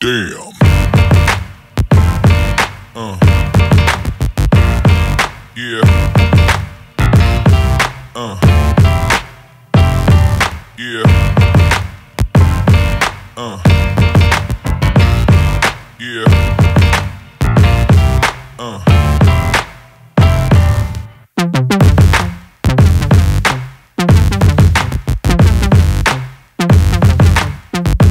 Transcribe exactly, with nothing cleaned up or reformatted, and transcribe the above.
Damn. Uh. Yeah. Uh. Yeah. Uh. Yeah.